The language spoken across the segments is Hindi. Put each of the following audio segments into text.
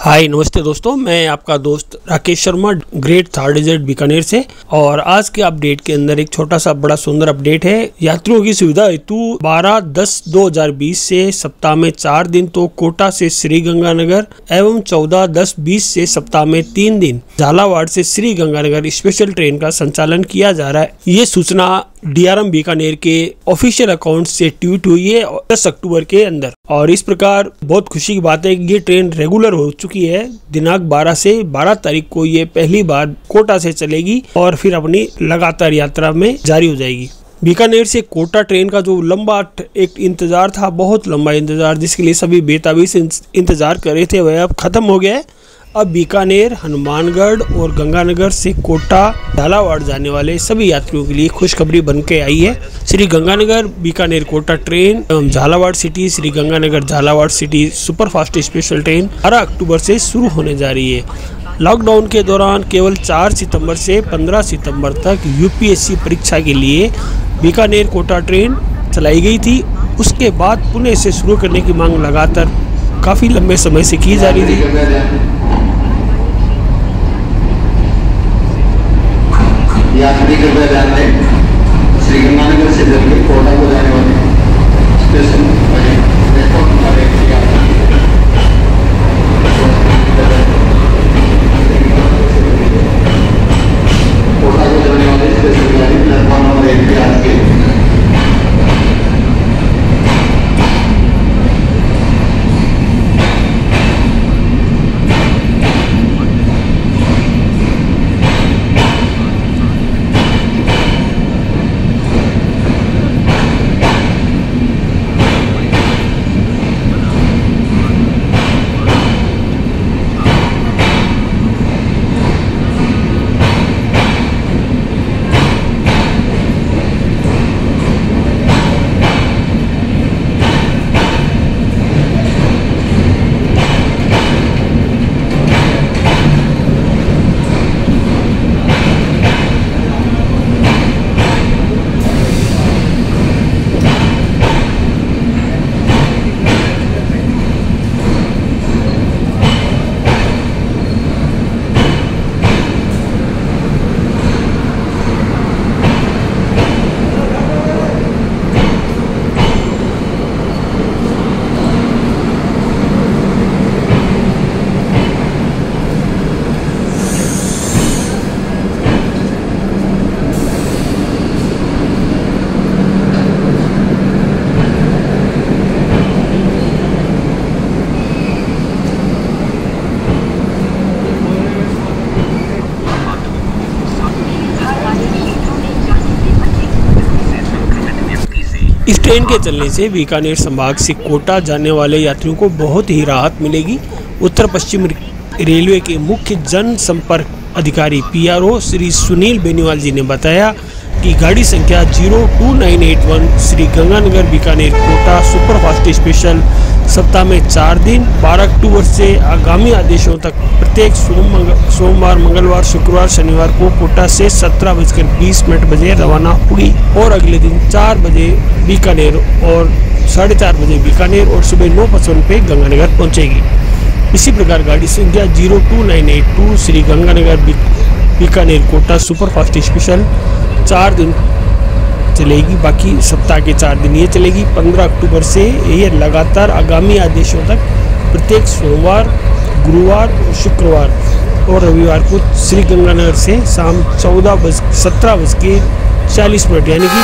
हाय नमस्ते दोस्तों, मैं आपका दोस्त राकेश शर्मा ग्रेट थार डेजर्ट बीकानेर से। और आज के अपडेट के अंदर एक छोटा सा बड़ा सुंदर अपडेट है यात्रियों की सुविधा हेतु। 12/10/2020 से सप्ताह में 4 दिन तो कोटा से श्रीगंगानगर एवं 14/10/20 से सप्ताह में 3 दिन झालावाड़ से श्रीगंगानगर स्पेशल ट्रेन का संचालन किया जा रहा है। ये सूचना डीआरएम बीकानेर के ऑफिशियल अकाउंट से ट्वीट हुई है 10 अक्टूबर के अंदर। और इस प्रकार बहुत खुशी की बात है कि ये ट्रेन रेगुलर हो चुकी है। दिनांक 12 से 12 तारीख को ये पहली बार कोटा से चलेगी और फिर अपनी लगातार यात्रा में जारी हो जाएगी। बीकानेर से कोटा ट्रेन का जो लंबा एक इंतजार था, बहुत लंबा इंतजार जिसके लिए सभी बेताबी से इंतजार कर रहे थे, वह अब खत्म हो गया है। अब बीकानेर, हनुमानगढ़ और गंगानगर से कोटा, झालावाड़ जाने वाले सभी यात्रियों के लिए खुशखबरी बन के आई है। श्री गंगानगर बीकानेर कोटा ट्रेन एवं Jhalawar city Shri Ganganagar Jhalawar city superfast special train 12 अक्टूबर से शुरू होने जा रही है। लॉकडाउन के दौरान केवल 4 सितंबर से 15 सितंबर तक यूपीएससी परीक्षा के लिए बीकानेर कोटा ट्रेन चलाई गई थी। उसके बाद पुणे से शुरू करने की मांग लगातार काफ़ी लंबे समय से की जा रही थी। इस ट्रेन के चलने से बीकानेर संभाग से कोटा जाने वाले यात्रियों को बहुत ही राहत मिलेगी। उत्तर पश्चिम रेलवे के मुख्य जनसंपर्क अधिकारी PRO श्री सुनील बेनीवाल जी ने बताया कि गाड़ी संख्या 02981 श्री गंगानगर बीकानेर कोटा सुपरफास्ट स्पेशल सप्ताह में 4 दिन 12 अक्टूबर से आगामी आदेशों तक प्रत्येक सोमवार, मंगलवार, शुक्रवार, शनिवार को कोटा से 17:20 बजे रवाना होगी और अगले दिन 4 बजे बीकानेर और 4:30 बजे बीकानेर और सुबह 9:55 पे गंगानगर पहुंचेगी। इसी प्रकार गाड़ी संख्या 02982 श्री गंगानगर बीकानेर कोटा सुपरफास्ट स्पेशल 4 दिन चलेगी। बाकी सप्ताह के 4 दिन ये चलेगी। 15 अक्टूबर से ये लगातार आगामी आदेशों तक प्रत्येक सोमवार, गुरुवार, शुक्रवार और रविवार को श्रीगंगानगर से शाम 17:40 यानी कि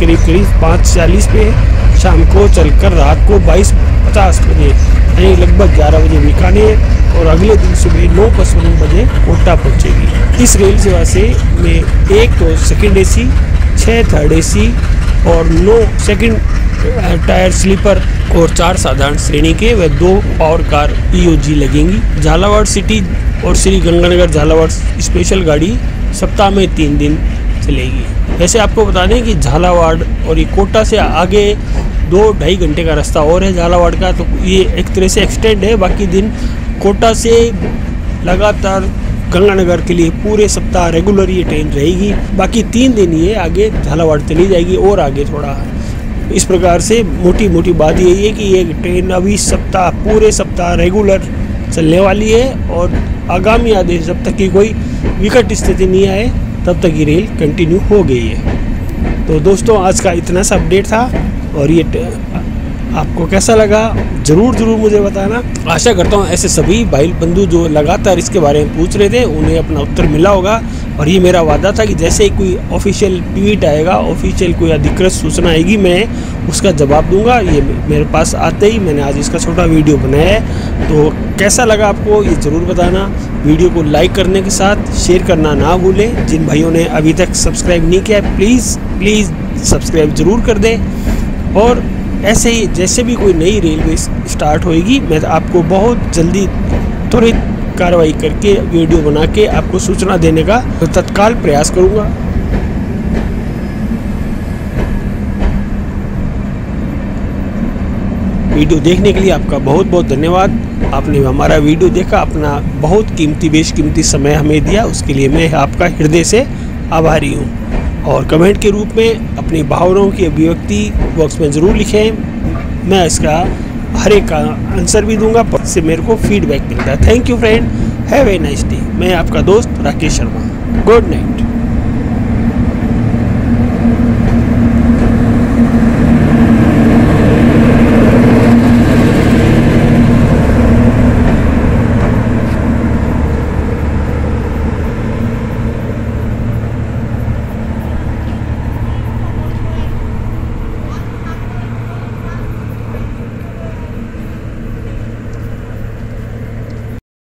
करीब 5:40 पे शाम को चलकर रात को 22:50 बजे यानी लगभग 11 बजे बीकानेर और अगले दिन सुबह 9:55 बजे कोटा पहुंचेगी। इस रेल सेवा से में 1 तो सेकंड AC, 6 थर्ड AC और 9 सेकंड टायर स्लीपर और 4 साधारण श्रेणी के व 2 पावर कार EOG लगेंगी। झालावाड़ सिटी और श्रीगंगानगर झालावाड़ स्पेशल गाड़ी सप्ताह में 3 दिन चलेगी। वैसे आपको बता दें कि झालावाड़ और ये कोटा से आगे 2-2.5 घंटे का रास्ता और है झालावाड़ का, तो ये एक तरह से एक्सटेंड है। बाकी दिन कोटा से लगातार गंगानगर के लिए पूरे सप्ताह रेगुलर ये ट्रेन रहेगी। बाकी 3 दिन ये आगे झालावाड़ चली जाएगी और आगे थोड़ा। इस प्रकार से मोटी मोटी बात यही है कि ये ट्रेन अभी सप्ताह पूरे सप्ताह रेगुलर चलने वाली है और आगामी आदेश जब तक की कोई विकट स्थिति नहीं आए तब तक ये रेल कंटिन्यू हो गई है। तो दोस्तों आज का इतना सा अपडेट था और ये आपको कैसा लगा ज़रूर मुझे बताना। आशा करता हूँ ऐसे सभी भाई बंधु जो लगातार इसके बारे में पूछ रहे थे उन्हें अपना उत्तर मिला होगा। और ये मेरा वादा था कि जैसे ही कोई ऑफिशियल ट्वीट आएगा, ऑफिशियल कोई अधिकृत सूचना आएगी, मैं उसका जवाब दूंगा। ये मेरे पास आते ही मैंने आज इसका छोटा वीडियो बनाया है। तो कैसा लगा आपको ये ज़रूर बताना। वीडियो को लाइक करने के साथ शेयर करना ना भूलें। जिन भाइयों ने अभी तक सब्सक्राइब नहीं किया प्लीज़ सब्सक्राइब ज़रूर कर दें। और ऐसे ही जैसे भी कोई नई रेलवे स्टार्ट होएगी मैं आपको बहुत जल्दी त्वरित कार्रवाई करके वीडियो बना के आपको सूचना देने का तत्काल प्रयास करूंगा। वीडियो देखने के लिए आपका बहुत धन्यवाद। आपने हमारा वीडियो देखा, अपना बहुत बेशकीमती समय हमें दिया, उसके लिए मैं आपका हृदय से आभारी हूँ। और कमेंट के रूप में अपनी भावनाओं की अभिव्यक्ति बॉक्स में ज़रूर लिखें, मैं इसका हर एक का आंसर भी दूंगा, इससे मेरे को फीडबैक मिलता है। Thank you friend, have a nice day. मैं आपका दोस्त राकेश शर्मा, गुड नाइट।